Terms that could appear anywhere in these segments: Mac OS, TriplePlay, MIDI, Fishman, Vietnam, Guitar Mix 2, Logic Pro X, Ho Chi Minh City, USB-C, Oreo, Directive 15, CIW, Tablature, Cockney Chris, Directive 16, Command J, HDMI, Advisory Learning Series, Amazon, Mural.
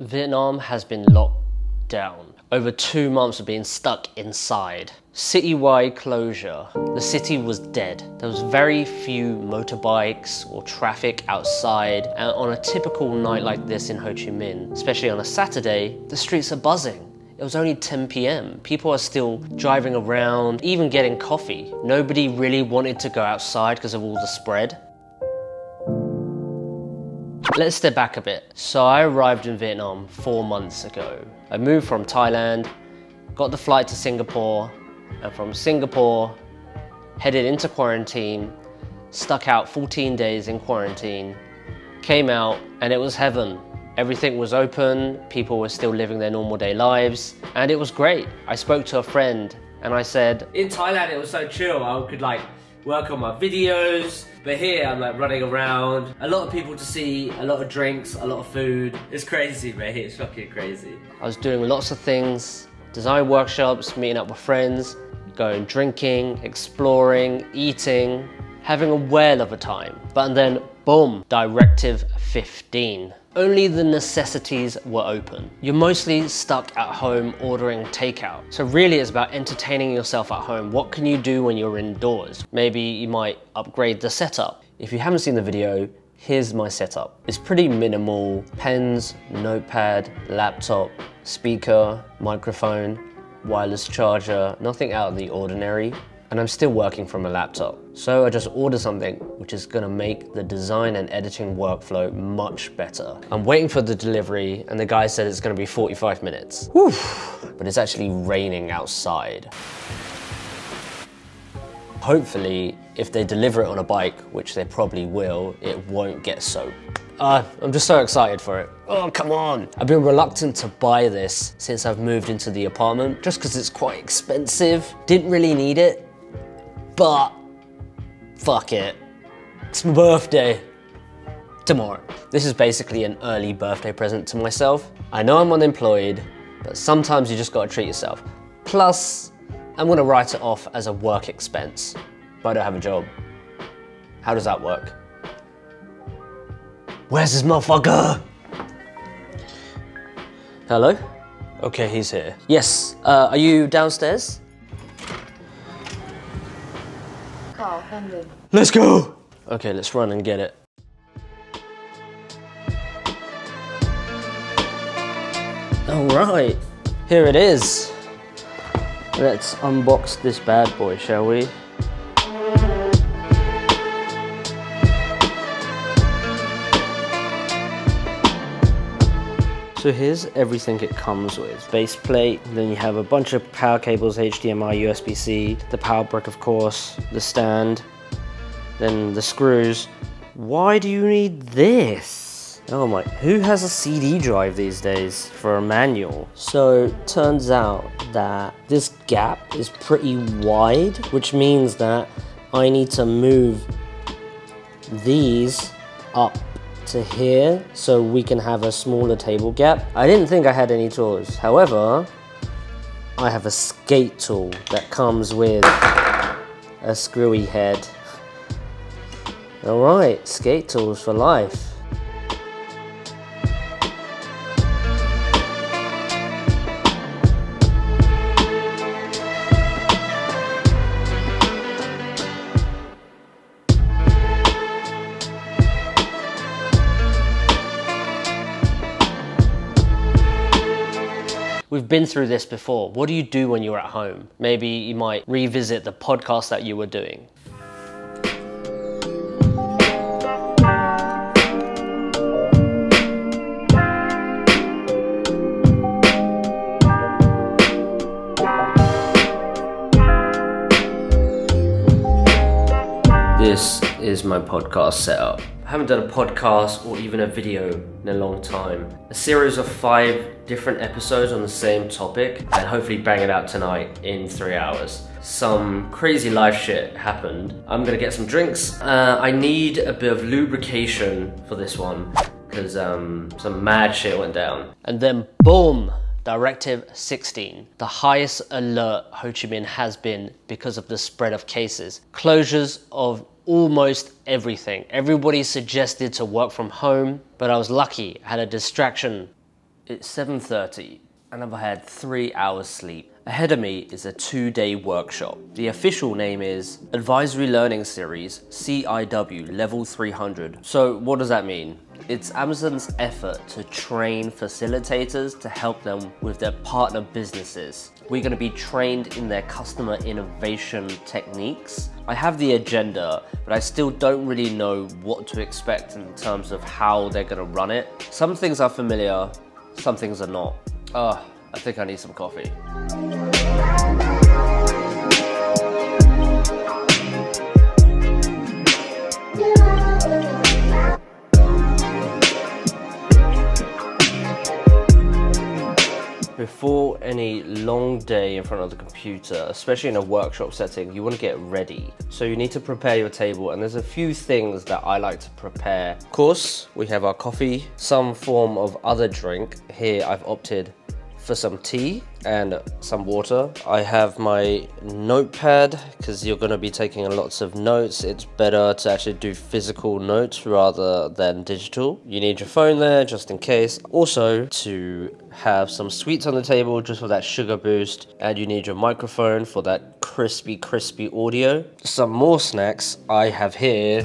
Vietnam has been locked down. Over 2 months of being stuck inside. Citywide closure. The city was dead. There was very few motorbikes or traffic outside, and on a typical night like this in Ho Chi Minh, especially on a Saturday, the streets are buzzing. It was only 10 p.m. People are still driving around, even getting coffee. Nobody really wanted to go outside because of all the spread. Let's step back a bit. So I arrived in Vietnam 4 months ago. I moved from Thailand, got the flight to Singapore, and from Singapore, headed into quarantine, stuck out 14 days in quarantine, came out, and it was heaven. Everything was open, people were still living their normal day lives, and it was great. I spoke to a friend, and I said, in Thailand it was so chill, I could like work on my videos, but here I'm like running around, a lot of people to see, a lot of drinks, a lot of food. It's crazy, mate, it's fucking crazy. I was doing lots of things, design workshops, meeting up with friends, going drinking, exploring, eating, having a whale of a time. But then, boom, Directive 15. Only the necessities were open. You're mostly stuck at home ordering takeout. So really it's about entertaining yourself at home. What can you do when you're indoors? Maybe you might upgrade the setup. If you haven't seen the video, here's my setup. It's pretty minimal. Pens, notepad, laptop, speaker, microphone, wireless charger, nothing out of the ordinary. And I'm still working from a laptop. So I just order something which is gonna make the design and editing workflow much better. I'm waiting for the delivery and the guy said it's gonna be 45 minutes. Whew, but it's actually raining outside. Hopefully, if they deliver it on a bike, which they probably will, it won't get soaked. I'm just so excited for it. Oh, come on. I've been reluctant to buy this since I've moved into the apartment, just because it's quite expensive. Didn't really need it. But, fuck it, it's my birthday, tomorrow. This is basically an early birthday present to myself. I know I'm unemployed, but sometimes you just gotta treat yourself. Plus, I'm gonna write it off as a work expense, but I don't have a job. How does that work? Where's this motherfucker? Hello? Okay, he's here. Yes, are you downstairs? Let's go! Okay, let's run and get it. Alright, here it is. Let's unbox this bad boy, shall we? So here's everything it comes with. Base plate, then you have a bunch of power cables, HDMI, USB-C, the power brick of course, the stand, then the screws. Why do you need this? Oh my, who has a CD drive these days for a manual? So turns out that this gap is pretty wide, which means that I need to move these up to here so we can have a smaller table gap. I didn't think I had any tools. However, I have a skate tool that comes with a screwy head. All right, skate tools for life. We've been through this before. What do you do when you're at home? Maybe you might revisit the podcast that you were doing. This is my podcast setup. I haven't done a podcast or even a video in a long time. A series of 5 different episodes on the same topic and hopefully bang it out tonight in 3 hours. Some crazy life shit happened. I'm gonna get some drinks. I need a bit of lubrication for this one because some mad shit went down. And then boom! Directive 16, the highest alert Ho Chi Minh has been because of the spread of cases. Closures of almost everything. Everybody suggested to work from home, but I was lucky. I had a distraction It's 7:30 and I've had 3 hours sleep. Ahead of me is a 2-day workshop. The official name is Advisory Learning Series, CIW Level 300. So what does that mean? It's Amazon's effort to train facilitators to help them with their partner businesses. We're going to be trained in their customer innovation techniques. I have the agenda, but I still don't really know what to expect in terms of how they're going to run it. Some things are familiar, some things are not. I think I need some coffee. Before any long day in front of the computer, especially in a workshop setting, you want to get ready. So you need to prepare your table, and there's a few things that I like to prepare. Of course, we have our coffee, some form of other drink. Here I've opted for some tea and some water. I have my notepad because you're going to be taking lots of notes. It's better to actually do physical notes rather than digital. You need your phone there just in case. Also to have some sweets on the table just for that sugar boost, and you need your microphone for that crispy audio. Some more snacks. I have here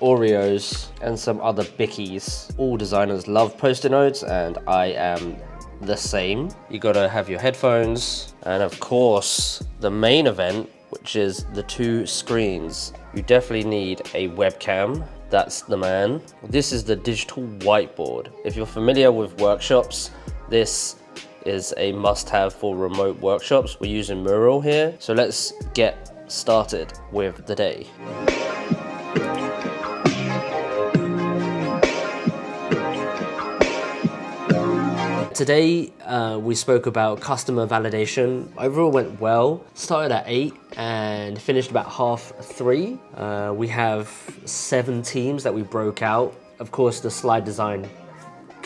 Oreos and some other bickies. All designers love post-it notes and I am the same. You gotta have your headphones, and of course the main event, which is the 2 screens. You definitely need a webcam. That's the man. This is the digital whiteboard. If you're familiar with workshops, this is a must-have for remote workshops. We're using Mural here, so let's get started with the day. Today, we spoke about customer validation. Overall went well. Started at 8 and finished about 3:30. We have 7 teams that we broke out. Of course, the slide design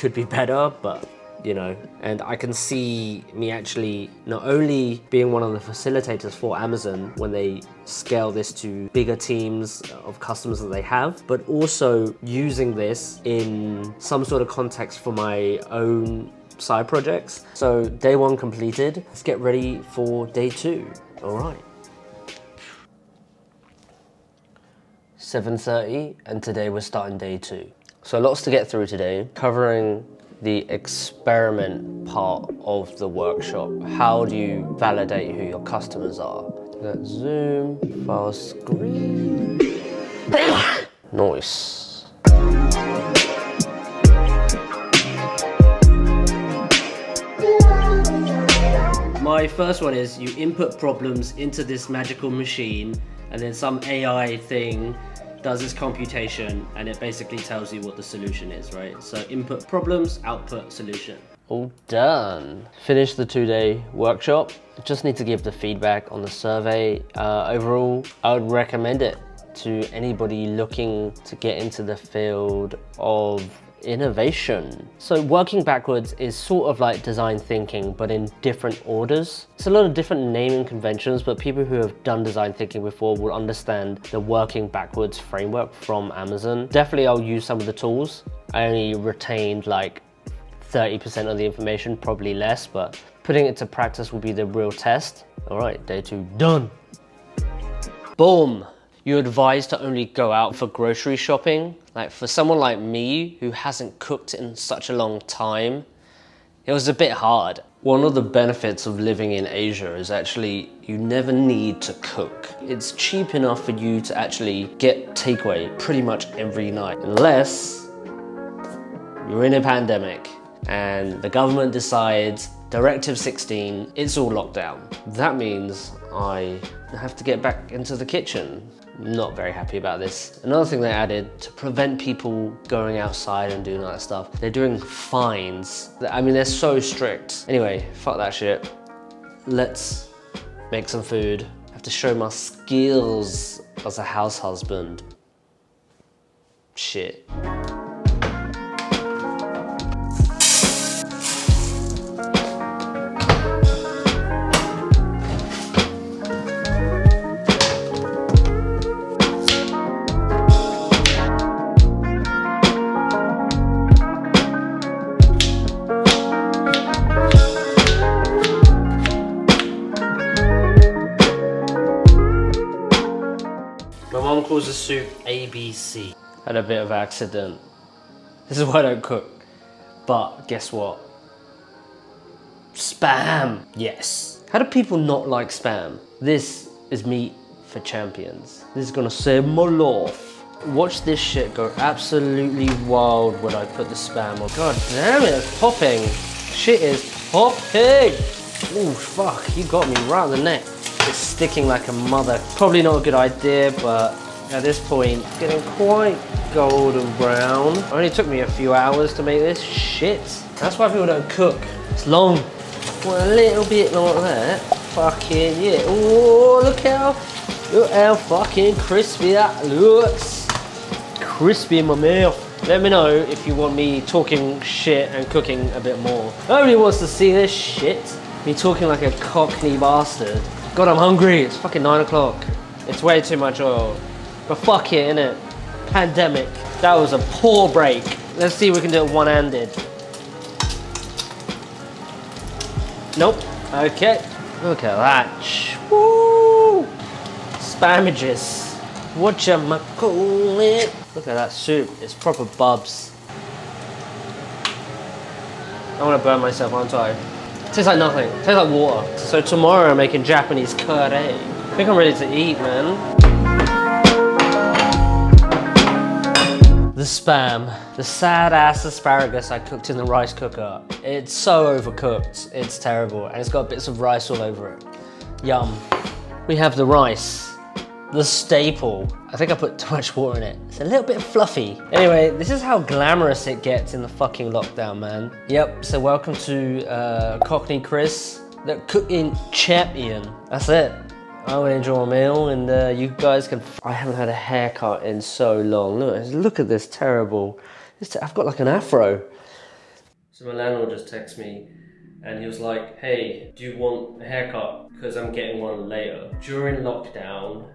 could be better, but you know, and I can see me actually not only being one of the facilitators for Amazon when they scale this to bigger teams of customers that they have, but also using this in some sort of context for my own side projects. So day 1 completed. Let's get ready for day 2. All right. 7:30, and today we're starting day 2. So lots to get through today, covering the experiment part of the workshop. How do you validate who your customers are? Let's zoom, file screen. Noise. My first one is you input problems into this magical machine, and then some AI thing does its computation and it basically tells you what the solution is, right? So input problems, output solution. All done. Finished the 2-day workshop. Just need to give the feedback on the survey. Overall, I would recommend it to anybody looking to get into the field of innovation. So working backwards is sort of like design thinking, but in different orders. It's a lot of different naming conventions, but people who have done design thinking before will understand the working backwards framework from Amazon. Definitely I'll use some of the tools. I only retained like 30% of the information, probably less, but putting it to practice will be the real test. All right, day 2 done. Boom. You're advised to only go out for grocery shopping. Like for someone like me who hasn't cooked in such a long time, it was a bit hard. One of the benefits of living in Asia is actually you never need to cook. It's cheap enough for you to actually get takeaway pretty much every night, unless you're in a pandemic and the government decides Directive 16, it's all locked down. That means I have to get back into the kitchen. Not very happy about this. Another thing they added to prevent people going outside and doing all that stuff, they're doing fines. I mean, they're so strict. Anyway, fuck that shit. Let's make some food. I have to show my skills as a house husband. Shit. cause a soup ABC. Had a bit of accident. This is why I don't cook. But guess what? Spam! Yes. How do people not like spam? This is meat for champions. This is gonna save my life. Watch this shit go absolutely wild when I put the spam on. God damn it, it's popping. Shit is popping. Ooh, fuck, you got me right on the neck. It's sticking like a mother. Probably not a good idea, but at this point, it's getting quite golden brown. It only took me a few hours to make this shit. That's why people don't cook. It's long. Well, a little bit like that. Fucking yeah. Oh, look how fucking crispy that looks. Crispy in my mouth. Let me know if you want me talking shit and cooking a bit more. Nobody wants to see this shit. Me talking like a cockney bastard. God, I'm hungry. It's fucking 9 o'clock. It's way too much oil. But fuck it, innit? Pandemic. That was a poor break. Let's see if we can do it one-handed. Nope. Okay. Look at that. Woo! Spamages. Whatchamacallit. Look at that soup. It's proper bubs. I want to burn myself, aren't I? Tastes like nothing. Tastes like water. So tomorrow I'm making Japanese curry. I think I'm ready to eat, man. The spam. The sad ass asparagus I cooked in the rice cooker. It's so overcooked. It's terrible. And it's got bits of rice all over it. Yum. We have the rice. The staple. I think I put too much water in it. It's a little bit fluffy. Anyway, this is how glamorous it gets in the fucking lockdown, man. Yep, so welcome to Cockney Chris, the cooking champion. That's it. I'm gonna enjoy a meal and you guys can... I haven't had a haircut in so long. Look at this terrible... I've got like an afro. So my landlord just texted me and he was like, hey, do you want a haircut? Because I'm getting one later. During lockdown,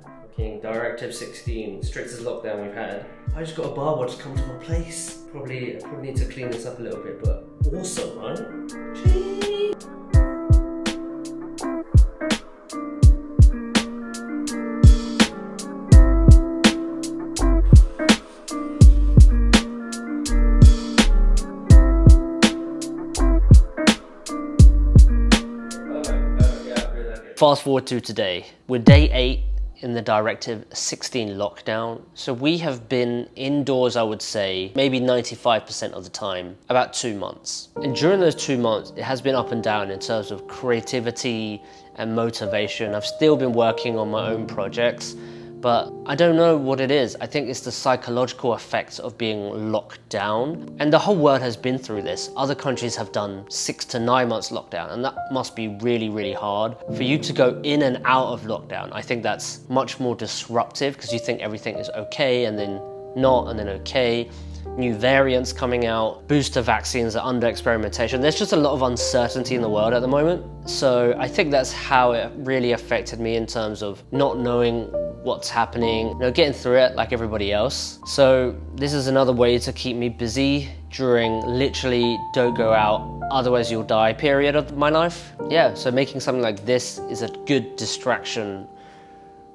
Directive 16, strictest lockdown we've had. I just got a barber to come to my place. Probably need to clean this up a little bit, but awesome, right? Jeez. Fast forward to today. We're day 8 in the Directive 16 lockdown. So we have been indoors, I would say, maybe 95% of the time, about 2 months. And during those 2 months, it has been up and down in terms of creativity and motivation. I've still been working on my own projects, but I don't know what it is. I think it's the psychological effects of being locked down. And the whole world has been through this. Other countries have done 6 to 9 months lockdown, and that must be really, really hard. For you to go in and out of lockdown, I think that's much more disruptive because you think everything is okay and then not, and then okay. New variants coming out, booster vaccines are under experimentation. There's just a lot of uncertainty in the world at the moment. So I think that's how it really affected me in terms of not knowing what's happening, you know, getting through it like everybody else. So this is another way to keep me busy during literally don't go out, otherwise you'll die period of my life. Yeah, so making something like this is a good distraction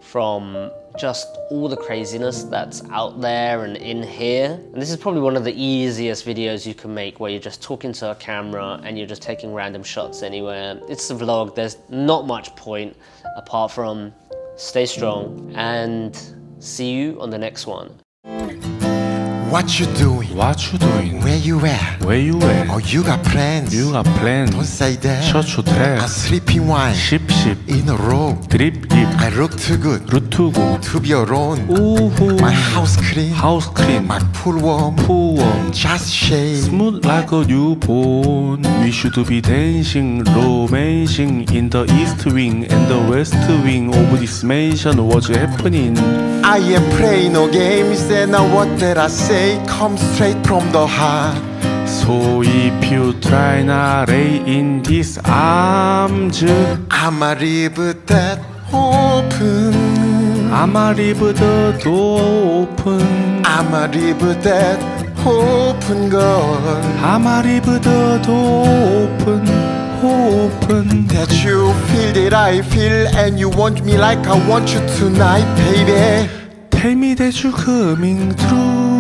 from just all the craziness that's out there and in here. And this is probably one of the easiest videos you can make where you're just talking to a camera and you're just taking random shots anywhere. It's a vlog, there's not much point apart from stay strong and see you on the next one. What you doing? What you doing? Where you at? Where you at? Oh, you got plans? You got plans? Don't say that. Shut your trap. I'm sleeping wine. Ship. In a row. Drip. I look too good. Look too good. To be alone. Ooh. My house clean. House clean. My pool warm. Pool warm. Just shade. Smooth like a newborn. We should be dancing, romancing in the east wing and the west wing of this mansion. What's happening? I am playing no games and I want that I say. Come straight from the heart. So if you try not lay in this arms, I'ma leave that open. I'ma leave the door open. I'ma leave that open, girl. I'ma leave the door open, open. That you feel that I feel, and you want me like I want you tonight, baby. Tell me that you're coming through.